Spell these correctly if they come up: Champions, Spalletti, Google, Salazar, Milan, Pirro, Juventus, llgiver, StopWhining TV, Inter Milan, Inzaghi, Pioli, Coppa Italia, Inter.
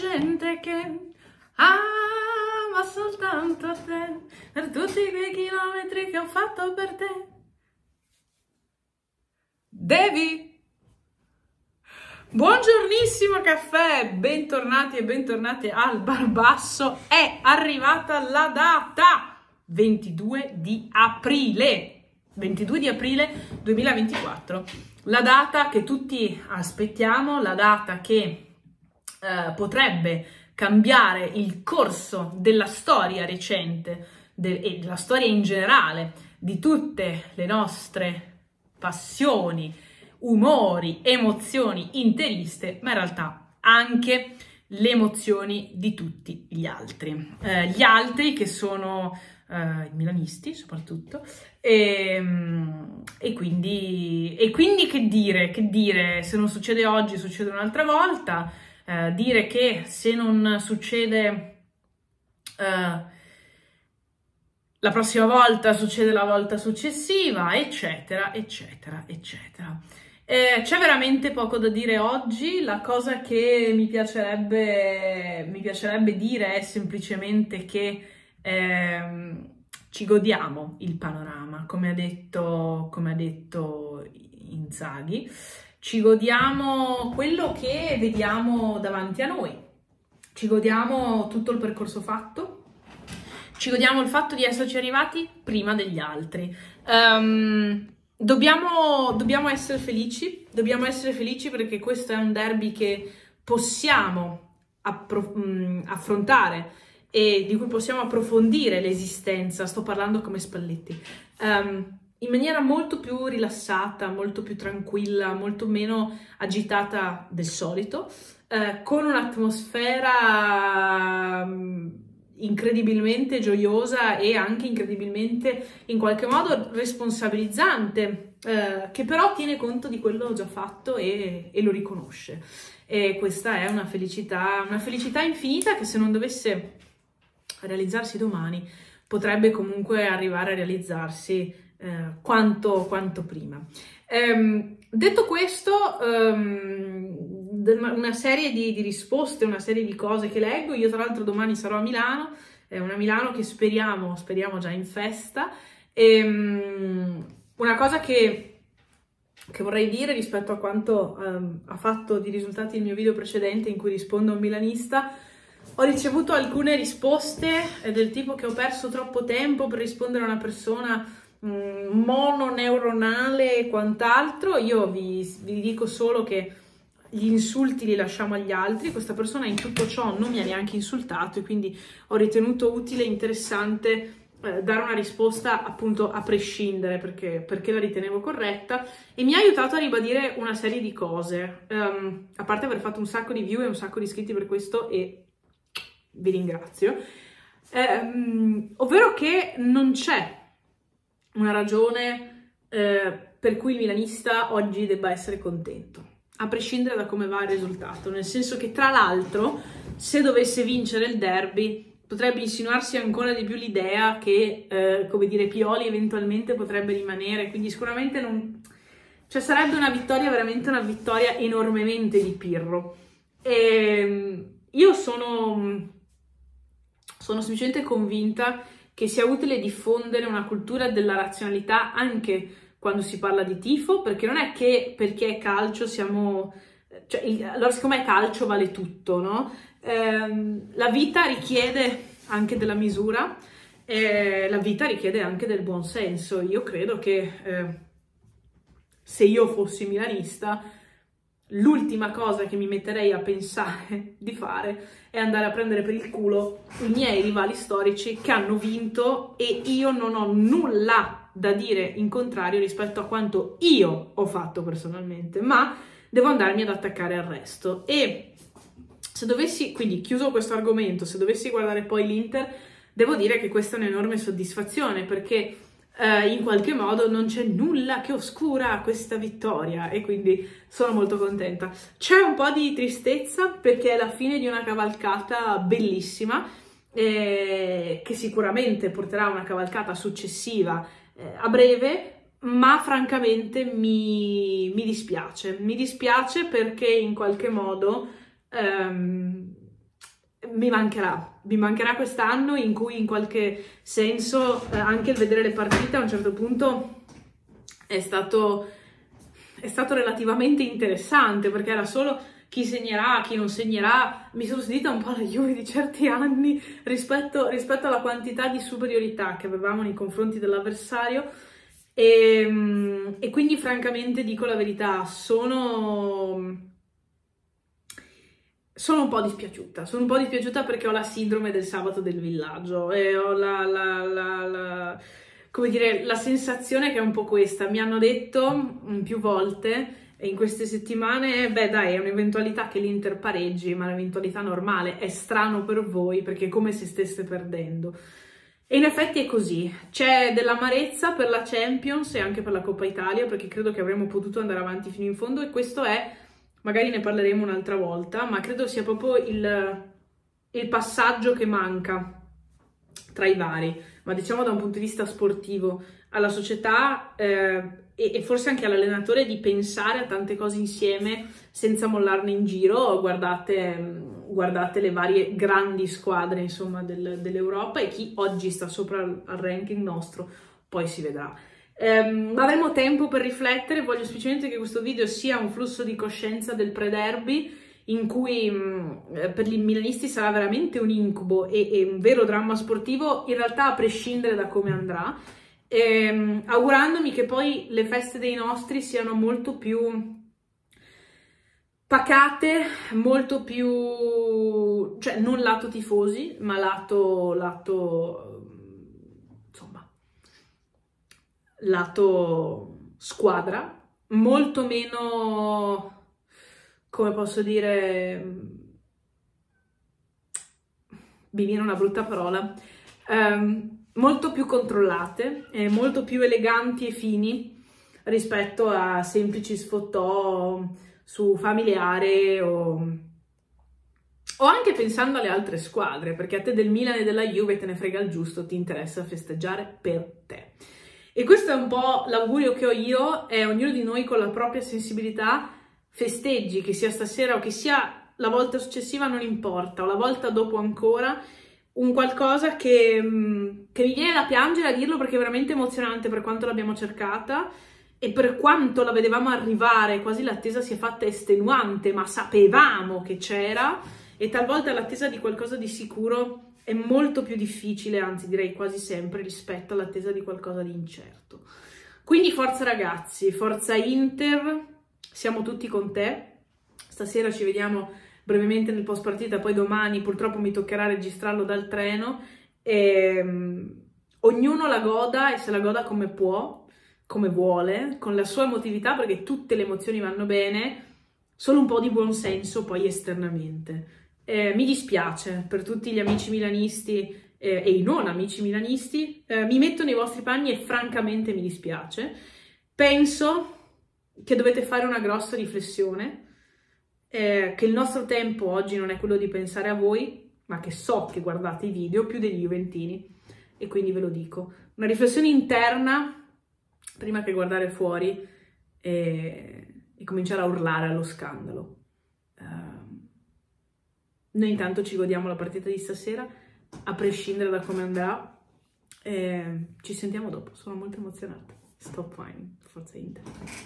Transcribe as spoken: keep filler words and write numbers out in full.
gente che ama soltanto te, per tutti quei chilometri che ho fatto per te. Devi! Buongiornissimo caffè, bentornati e bentornate al Barbasso. È arrivata la data ventidue di aprile, ventidue di aprile duemilaventiquattro, la data che tutti aspettiamo, la data che eh, potrebbe cambiare il corso della storia recente de- e della storia in generale, di tutte le nostre passioni, umori, emozioni interiste, ma in realtà anche le emozioni di tutti gli altri. Eh, gli altri che sono eh, i milanisti soprattutto, e, e, quindi, e quindi che dire, che dire, se non succede oggi succede un'altra volta, eh, dire che se non succede eh, la prossima volta succede la volta successiva, eccetera, eccetera, eccetera. Eh, c'è veramente poco da dire oggi. La cosa che mi piacerebbe, mi piacerebbe dire è semplicemente che eh, ci godiamo il panorama, come ha detto, come ha detto Inzaghi, ci godiamo quello che vediamo davanti a noi, ci godiamo tutto il percorso fatto, ci godiamo il fatto di esserci arrivati prima degli altri. Um, Dobbiamo, dobbiamo essere felici, dobbiamo essere felici perché questo è un derby che possiamo affrontare e di cui possiamo approfondire l'esistenza, sto parlando come Spalletti, um, in maniera molto più rilassata, molto più tranquilla, molto meno agitata del solito, uh, con un'atmosfera Um, incredibilmente gioiosa e anche incredibilmente in qualche modo responsabilizzante, eh, che però tiene conto di quello già fatto e, e lo riconosce, e questa è una felicità, una felicità infinita che, se non dovesse realizzarsi domani, potrebbe comunque arrivare a realizzarsi eh, quanto, quanto prima. Ehm, detto questo, um, una serie di, di risposte, una serie di cose che leggo. Io tra l'altro domani sarò a Milano, è una Milano che speriamo, speriamo già in festa. E, um, una cosa che, che vorrei dire rispetto a quanto um, ha fatto di risultati il mio video precedente in cui rispondo a un milanista: ho ricevuto alcune risposte del tipo che ho perso troppo tempo per rispondere a una persona um, mononeuronale e quant'altro. Io vi, vi dico solo che gli insulti li lasciamo agli altri, questa persona in tutto ciò non mi ha neanche insultato e quindi ho ritenuto utile e interessante eh, dare una risposta appunto a prescindere, perché, perché la ritenevo corretta, e mi ha aiutato a ribadire una serie di cose, um, a parte aver fatto un sacco di view e un sacco di iscritti per questo, e vi ringrazio, um, ovvero che non c'è una ragione eh, per cui il milanista oggi debba essere contento, a prescindere da come va il risultato, nel senso che, tra l'altro, se dovesse vincere il derby potrebbe insinuarsi ancora di più l'idea che, eh, come dire, Pioli eventualmente potrebbe rimanere, quindi sicuramente non, cioè sarebbe una vittoria, veramente una vittoria enormemente di Pirro. E io sono, sono semplicemente convinta che sia utile diffondere una cultura della razionalità anche quando si parla di tifo, perché non è che perché è calcio siamo, cioè, il, allora siccome è calcio vale tutto, no? Eh, la vita richiede anche della misura, eh, la vita richiede anche del buon senso. Io credo che eh, se io fossi milanista, l'ultima cosa che mi metterei a pensare di fare è andare a prendere per il culo i miei rivali storici che hanno vinto, e io non ho nulla da dire in contrario rispetto a quanto io ho fatto personalmente, ma devo andarmi ad attaccare al resto. E se dovessi, quindi chiuso questo argomento, se dovessi guardare poi l'Inter, devo dire che questa è un'enorme soddisfazione, perché eh, in qualche modo non c'è nulla che oscura questa vittoria, e quindi sono molto contenta. C'è un po' di tristezza perché è la fine di una cavalcata bellissima, eh, che sicuramente porterà a una cavalcata successiva a breve, ma francamente mi, mi dispiace, mi dispiace perché in qualche modo ehm, mi mancherà, mi mancherà quest'anno, in cui in qualche senso eh, anche il vedere le partite a un certo punto è stato, è stato relativamente interessante, perché era solo chi segnerà, chi non segnerà. Mi sono sentita un po' la Juve di certi anni rispetto, rispetto alla quantità di superiorità che avevamo nei confronti dell'avversario, e, e quindi francamente, dico la verità, sono... Sono un po' dispiaciuta, sono un po' dispiaciuta perché ho la sindrome del sabato del villaggio e ho la, la, la, la, come dire, la sensazione che è un po' questa. Mi hanno detto più volte in queste settimane, beh dai, è un'eventualità che l'Inter pareggi, ma è un'eventualità normale, è strano per voi perché è come se stesse perdendo. E in effetti è così, c'è dell'amarezza per la Champions e anche per la Coppa Italia, perché credo che avremmo potuto andare avanti fino in fondo, e questo è... magari ne parleremo un'altra volta, ma credo sia proprio il, il passaggio che manca tra i vari, ma diciamo da un punto di vista sportivo, alla società eh, e, e forse anche all'allenatore, di pensare a tante cose insieme senza mollarne in giro. Guardate, guardate le varie grandi squadre, insomma, del, dell'Europa, e chi oggi sta sopra al ranking nostro, poi si vedrà. Um, avremo tempo per riflettere. Voglio semplicemente che questo video sia un flusso di coscienza del pre-derby, in cui mh, per i milanisti sarà veramente un incubo e, e un vero dramma sportivo, in realtà a prescindere da come andrà, e, augurandomi che poi le feste dei nostri siano molto più pacate, molto più, cioè non lato tifosi, ma lato... lato lato squadra, molto meno, come posso dire, mi viene una brutta parola, ehm, molto più controllate, eh, molto più eleganti e fini rispetto a semplici sfottò su familiare o, o anche pensando alle altre squadre, perché a te del Milan e della Juve te ne frega il giusto, ti interessa festeggiare per te. E questo è un po' l'augurio che ho io, è ognuno di noi con la propria sensibilità festeggi, che sia stasera o che sia la volta successiva, non importa, o la volta dopo ancora, un qualcosa che, che mi viene da piangere a dirlo, perché è veramente emozionante per quanto l'abbiamo cercata e per quanto la vedevamo arrivare, quasi l'attesa si è fatta estenuante, ma sapevamo che c'era, e talvolta l'attesa di qualcosa di sicuro è molto più difficile, anzi direi quasi sempre, rispetto all'attesa di qualcosa di incerto. Quindi forza ragazzi, forza Inter, siamo tutti con te. Stasera ci vediamo brevemente nel post partita, poi domani purtroppo mi toccherà registrarlo dal treno. E, ognuno la goda, e se la goda come può, come vuole, con la sua emotività, perché tutte le emozioni vanno bene, solo un po' di buonsenso poi esternamente. Eh, mi dispiace per tutti gli amici milanisti eh, e i non amici milanisti, eh, mi metto nei vostri panni e francamente mi dispiace. Penso che dovete fare una grossa riflessione, eh, che il nostro tempo oggi non è quello di pensare a voi, ma che so che guardate i video più degli juventini, e quindi ve lo dico. Una riflessione interna prima che guardare fuori e, e cominciare a urlare allo scandalo. Uh, Noi intanto ci godiamo la partita di stasera, a prescindere da come andrà. Eh, ci sentiamo dopo, sono molto emozionata. Stop whining, forza Inter.